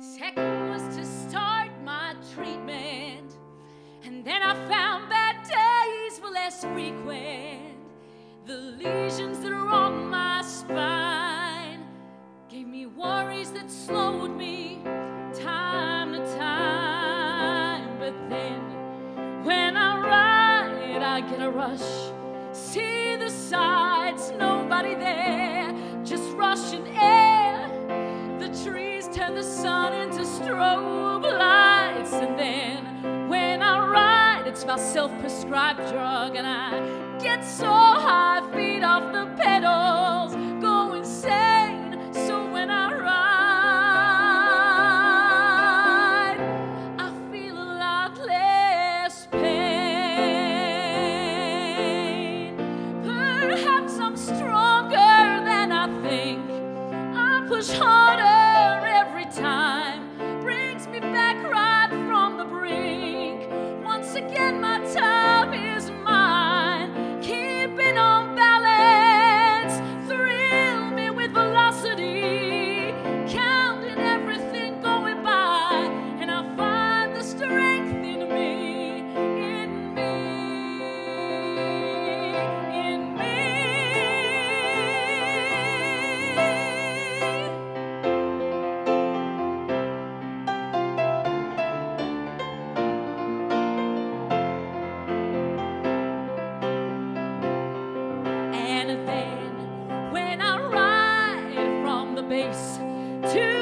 Second was to start my treatment, and then I found bad days were less frequent. The lesions that are on my spine gave me worries that slowed me time to time. But then when I ride, I get a rush, see the sights, nobody there, just rushing air. The trees turn the sun into strobe lights. And then when I ride, it's my self-prescribed drug, and I get so high, feet off the pedals, go insane. So when I ride, I feel a lot less pain. Perhaps I'm stronger than I think. I push harder again, my time is mine. Keeping on balance, thrill me with velocity, counting everything going by, and I find the strength in me, in me, in me. Then when I ride from the base to